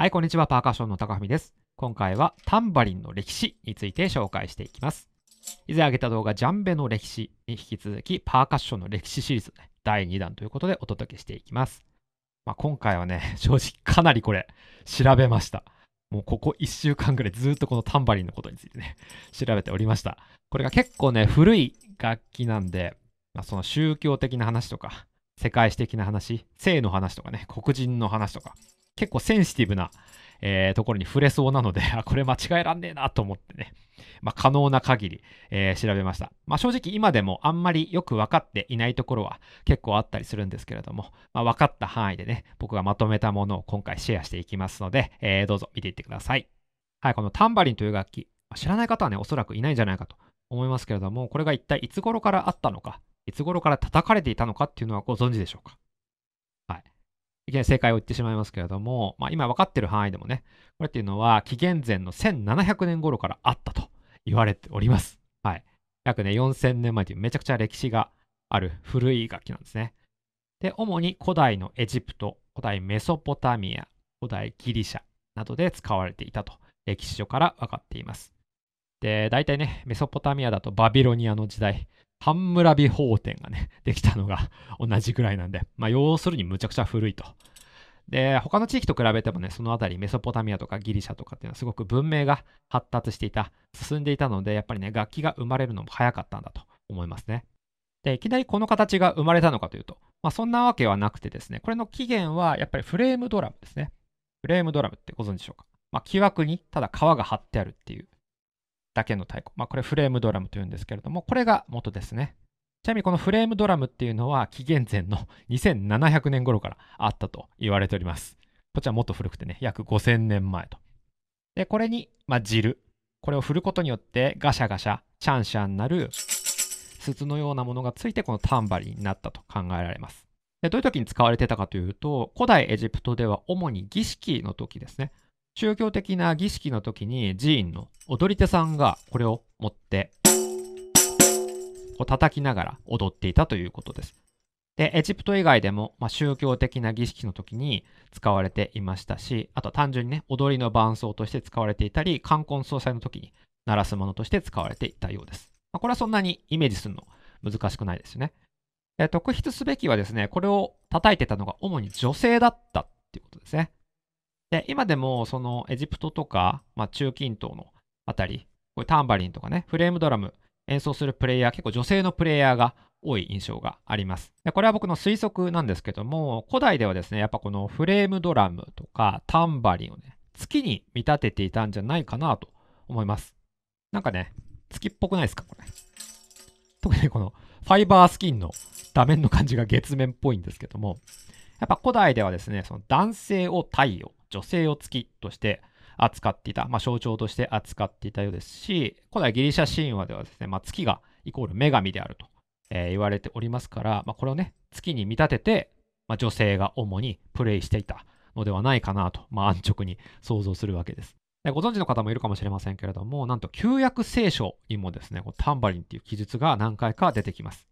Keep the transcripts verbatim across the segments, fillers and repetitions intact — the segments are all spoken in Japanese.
はい、こんにちは。パーカッションの高文です。今回はタンバリンの歴史について紹介していきます。以前上げた動画、ジャンベの歴史に引き続き、パーカッションの歴史シリーズ、ね、だいにだんということでお届けしていきます。まあ、今回はね、正直かなりこれ、調べました。もうここいっしゅうかんぐらいずっとこのタンバリンのことについてね、調べておりました。これが結構ね、古い楽器なんで、まあ、その宗教的な話とか、世界史的な話、性の話とかね、黒人の話とか、結構センシティブな、えー、ところに触れそうなので、あ、これ間違えらんねえなと思ってね、まあ、可能な限り、えー、調べました。まあ、正直今でもあんまりよく分かっていないところは結構あったりするんですけれども、まあ、分かった範囲でね、僕がまとめたものを今回シェアしていきますので、えー、どうぞ見ていってください。はい、このタンバリンという楽器、知らない方はね、おそらくいないんじゃないかと思いますけれども、これが一体いつ頃からあったのか、いつ頃から叩かれていたのかっていうのはご存知でしょうか。正解を言ってしまいますけれども、まあ、今分かっている範囲でもね、これっていうのは紀元前のせんななひゃくねん頃からあったと言われております。はい。約ね、よんせんねんまえというめちゃくちゃ歴史がある古い楽器なんですね。で、主に古代のエジプト、古代メソポタミア、古代ギリシャなどで使われていたと歴史書から分かっています。で、大体ね、メソポタミアだとバビロニアの時代、ハンムラビ法典がね、できたのが同じぐらいなんで、まあ、要するにむちゃくちゃ古いと。で、他の地域と比べてもね、そのあたりメソポタミアとかギリシャとかっていうのはすごく文明が発達していた、進んでいたので、やっぱりね、楽器が生まれるのも早かったんだと思いますね。で、いきなりこの形が生まれたのかというと、まあ、そんなわけはなくてですね、これの起源はやっぱりフレームドラムですね。フレームドラムってご存知でしょうか。まあ、木枠にただ皮が張ってあるっていうだけの太鼓。まあ、これフレームドラムというんですけれども、これが元ですね。ちなみにこのフレームドラムっていうのは紀元前のにせんななひゃくねん頃からあったと言われております。こっちはもっと古くてね、約ごせんねんまえと。で、これに、まあ、ジル。これを振ることによってガシャガシャ、シャンシャンなる筒のようなものがついてこのタンバリンになったと考えられます。で、どういう時に使われてたかというと、古代エジプトでは主に儀式の時ですね。宗教的な儀式の時に寺院の踊り手さんがこれを持ってこう叩きながら踊っていたということです。で、エジプト以外でも、まあ、宗教的な儀式の時に使われていましたし、あと単純にね、踊りの伴奏として使われていたり、冠婚葬祭の時に鳴らすものとして使われていたようです。まあ、これはそんなにイメージするの難しくないですよね。で、特筆すべきはですね、これを叩いてたのが主に女性だったっていうことですね。で、今でもそのエジプトとか、まあ、中近東のあたり、こういうタンバリンとかね、フレームドラム演奏するプレイヤー、結構女性のプレイヤーが多い印象があります。で、これは僕の推測なんですけども、古代ではですね、やっぱこのフレームドラムとかタンバリンをね、月に見立てていたんじゃないかなと思います。なんかね、月っぽくないですか、これ。特にこのファイバースキンの座面の感じが月面っぽいんですけども、やっぱ古代ではですね、その男性を太陽、女性を月として扱っていた、まあ、象徴として扱っていたようですし、古代ギリシャ神話ではですね、まあ、月がイコール女神であると、えー、言われておりますから、まあ、これをね、月に見立てて、まあ、女性が主にプレイしていたのではないかなと、まあ、安直に想像するわけです。で、ご存知の方もいるかもしれませんけれども、なんと旧約聖書にもですね、こうタンバリンっていう記述が何回か出てきます。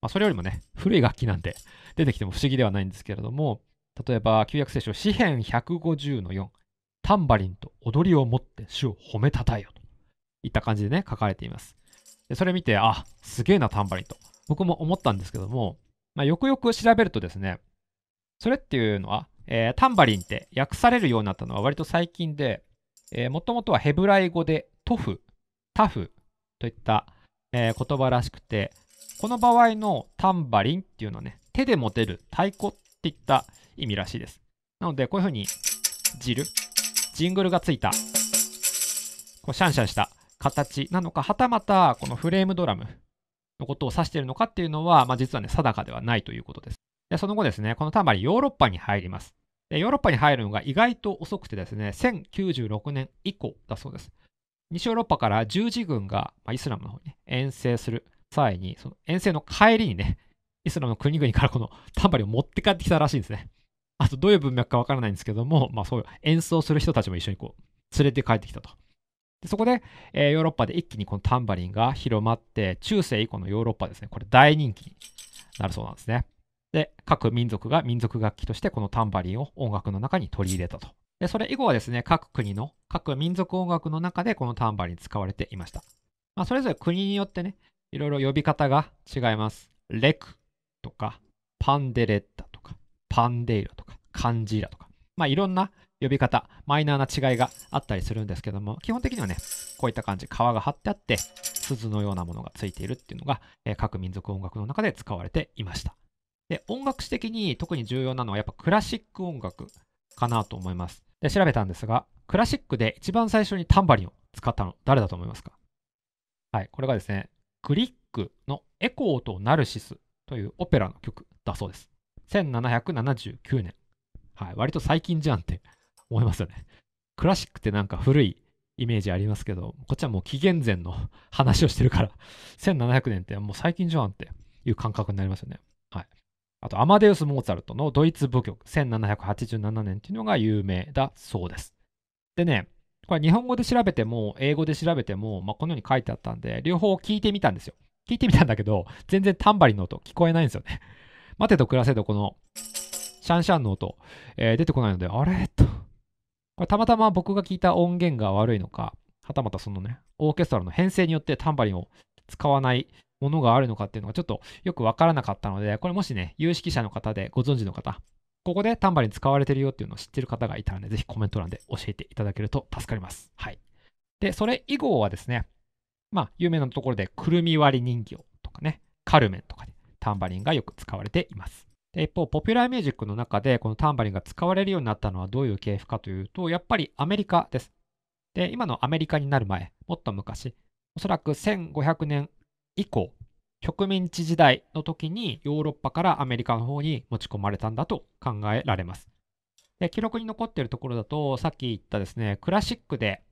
まあ、それよりもね、古い楽器なんで出てきても不思議ではないんですけれども、例えば、旧約聖書、詩編ひゃくごじゅうのよん、タンバリンと踊りを持って主を褒めたたえよといった感じでね、書かれています。で、それ見て、あ、すげえな、タンバリンと、僕も思ったんですけども、まあ、よくよく調べるとですね、それっていうのは、えー、タンバリンって訳されるようになったのは割と最近で、えー、もともとはヘブライ語でトフ、タフといった、えー、言葉らしくて、この場合のタンバリンっていうのはね、手で持てる太鼓っていった意味らしいです。なので、こういうふうに、ジル、ジングルがついた、こうシャンシャンした形なのか、はたまた、このフレームドラムのことを指しているのかっていうのは、まあ、実はね、定かではないということです。で、その後ですね、このタンバリン、ヨーロッパに入ります。で、ヨーロッパに入るのが意外と遅くてですね、せんきゅうじゅうろくねん以降だそうです。西ヨーロッパから十字軍が、まあ、イスラムの方に、ね、遠征する際に、その遠征の帰りにね、イスラムの国々からこのタンバリンを持って帰ってきたらしいんですね。あとどういう文脈かわからないんですけども、まあ、そういう演奏する人たちも一緒にこう連れて帰ってきたと。で、そこで、えー、ヨーロッパで一気にこのタンバリンが広まって、中世以降のヨーロッパですね、これ大人気になるそうなんですね。で、各民族が民族楽器としてこのタンバリンを音楽の中に取り入れたとでそれ以後はですね、各国の、各民族音楽の中でこのタンバリン使われていました。まあ、それぞれ国によってね、いろいろ呼び方が違います。レクとか、パンデレッタとか、パンデイラとか、カンジーラとか、まあ、いろんな呼び方、マイナーな違いがあったりするんですけども、基本的にはね、こういった感じ、皮が張ってあって、鈴のようなものがついているっていうのが、えー、各民族音楽の中で使われていました。で、音楽史的に特に重要なのはやっぱクラシック音楽かなと思います。で、調べたんですが、クラシックで一番最初にタンバリンを使ったの、誰だと思いますか？はい、これがですね、グリックのエコーとナルシスというオペラの曲だそうです。せんななひゃくななじゅうきゅうねん。はい、割と最近じゃんって思いますよね。クラシックってなんか古いイメージありますけど、こっちはもう紀元前の話をしてるから、せんななひゃくねんってもう最近じゃんっていう感覚になりますよね。はい。あと、アマデウス・モーツァルトのドイツ舞曲、せんななひゃくはちじゅうななねんっていうのが有名だそうです。でね、これ日本語で調べても、英語で調べても、まあ、このように書いてあったんで、両方聞いてみたんですよ。聞いてみたんだけど、全然タンバリンの音聞こえないんですよね。待てと暮らせとこの、シャンシャンの音、えー、出てこないので、あれと。これたまたま僕が聞いた音源が悪いのか、はたまたそのね、オーケストラの編成によってタンバリンを使わないものがあるのかっていうのがちょっとよくわからなかったので、これもしね、有識者の方でご存知の方、ここでタンバリン使われてるよっていうのを知ってる方がいたらね、ぜひコメント欄で教えていただけると助かります。はい。で、それ以後はですね、まあ、有名なところで、くるみ割り人形とかね、カルメンとかでタンバリンがよく使われています。で、一方、ポピュラーミュージックの中でこのタンバリンが使われるようになったのはどういう系譜かというと、やっぱりアメリカです。で、今のアメリカになる前、もっと昔、おそらくせんごひゃくねん、以降、植民地時代の時にヨーロッパからアメリカの方に持ち込まれたんだと考えられます。で、記録に残っているところだと、さっき言ったですね、クラシックで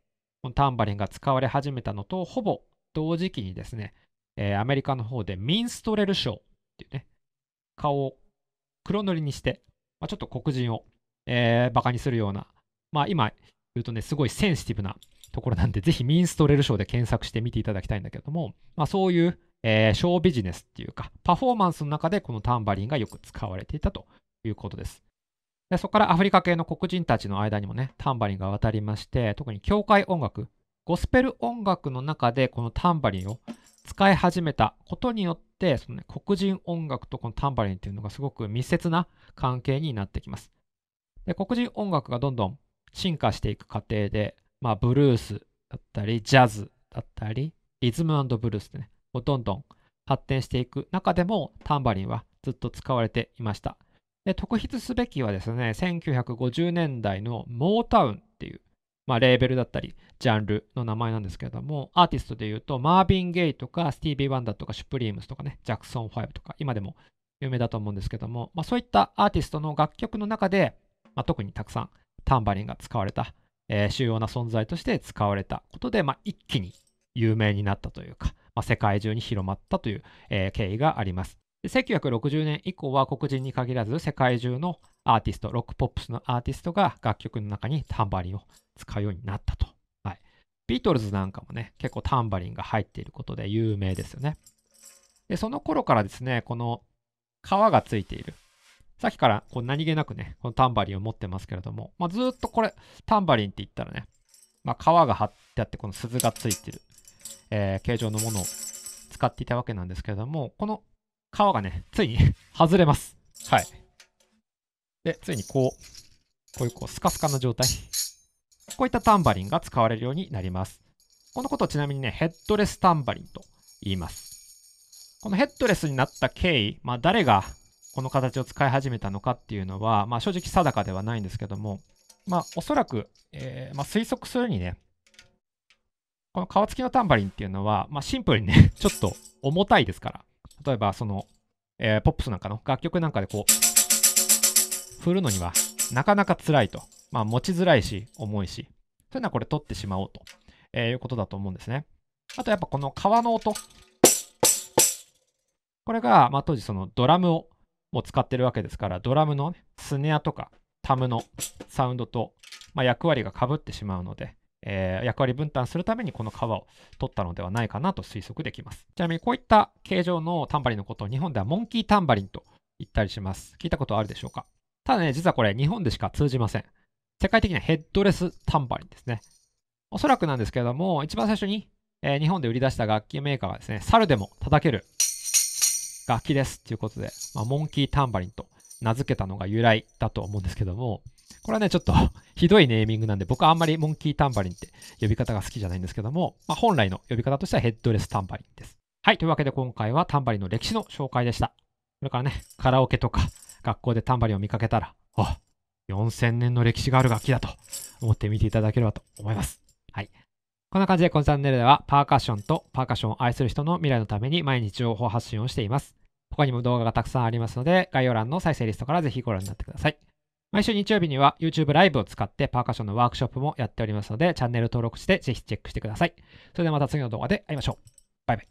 このタンバリンが使われ始めたのと、ほぼ同時期にですね、えー、アメリカの方でミンストレルショーっていうね、顔を黒塗りにして、まあ、ちょっと黒人を、えー、バカにするような、まあ今言うとね、すごいセンシティブなところなんで、ぜひミンストレルショーで検索してみていただきたいんだけども、まあ、そういう、えー、ショービジネスっていうか、パフォーマンスの中でこのタンバリンがよく使われていたということです。で、そこからアフリカ系の黒人たちの間にもね、タンバリンが渡りまして、特に教会音楽、ゴスペル音楽の中でこのタンバリンを使い始めたことによって、そのね、黒人音楽とこのタンバリンっていうのがすごく密接な関係になってきます。で、黒人音楽がどんどん進化していく過程で、まあ、ブルースだったり、ジャズだったり、リズム&ブルースでね、もうどんどん発展していく中でも、タンバリンはずっと使われていました。で、特筆すべきはですね、せんきゅうひゃくごじゅうねんだいのモータウンっていう、まあ、レーベルだったり、ジャンルの名前なんですけれども、アーティストでいうと、マーヴィン・ゲイとか、スティービー・ワンダーとか、シュプリームスとかね、ジャクソンファイブとか、今でも有名だと思うんですけども、まあ、そういったアーティストの楽曲の中で、まあ、特にたくさんタンバリンが使われた。えー、主要な存在として使われたことで、まあ、一気に有名になったというか、まあ、世界中に広まったという、えー、経緯があります。で、せんきゅうひゃくろくじゅうねん以降は黒人に限らず世界中のアーティスト、ロックポップスのアーティストが楽曲の中にタンバリンを使うようになったと。はい、ビートルズなんかもね、結構タンバリンが入っていることで有名ですよね。で、その頃からですね、この皮がついている。さっきからこう何気なくね、このタンバリンを持ってますけれども、まあ、ずーっとこれ、タンバリンって言ったらね、まあ、皮が張ってあって、この鈴がついてる、えー、形状のものを使っていたわけなんですけれども、この皮がね、ついに外れます。はい。で、ついにこう、こういうこうスカスカな状態。こういったタンバリンが使われるようになります。このことをちなみにね、ヘッドレスタンバリンと言います。このヘッドレスになった経緯、まあ、誰が、この形を使い始めたのかっていうのは、まあ、正直定かではないんですけども、まあ、おそらく、えーまあ、推測するにね、この皮付きのタンバリンっていうのは、まあ、シンプルにね、ちょっと重たいですから、例えばその、えー、ポップスなんかの楽曲なんかでこう、振るのにはなかなか辛いと、まあ、持ちづらいし、重いし、そういうのはこれ取ってしまおうと、えー、いうことだと思うんですね。あとやっぱこの皮の音、これが、まあ、当時そのドラムを、もう使ってるわけですから、ドラムのスネアとかタムのサウンドと、まあ、役割がかぶってしまうので、えー、役割分担するためにこの皮を取ったのではないかなと推測できます。ちなみにこういった形状のタンバリンのことを日本ではモンキータンバリンと言ったりします。聞いたことあるでしょうか？ただね、実はこれ日本でしか通じません。世界的にはヘッドレスタンバリンですね。おそらくなんですけれども、一番最初に、えー、日本で売り出した楽器メーカーがですね、猿でも叩ける楽器ですということで、まあ、モンキータンバリンと名付けたのが由来だと思うんですけども、これはね、ちょっとひどいネーミングなんで、僕はあんまりモンキータンバリンって呼び方が好きじゃないんですけども、まあ、本来の呼び方としてはヘッドレスタンバリンです。はい、というわけで今回はタンバリンの歴史の紹介でした。それからね、カラオケとか学校でタンバリンを見かけたら、あ、よんせんねんの歴史がある楽器だと思って見ていただければと思います。はい。こんな感じでこのチャンネルではパーカッションとパーカッションを愛する人の未来のために毎日情報発信をしています。他にも動画がたくさんありますので、概要欄の再生リストからぜひご覧になってください。毎週日曜日には YouTube ライブを使ってパーカッションのワークショップもやっておりますので、チャンネル登録してぜひチェックしてください。それではまた次の動画で会いましょう。バイバイ。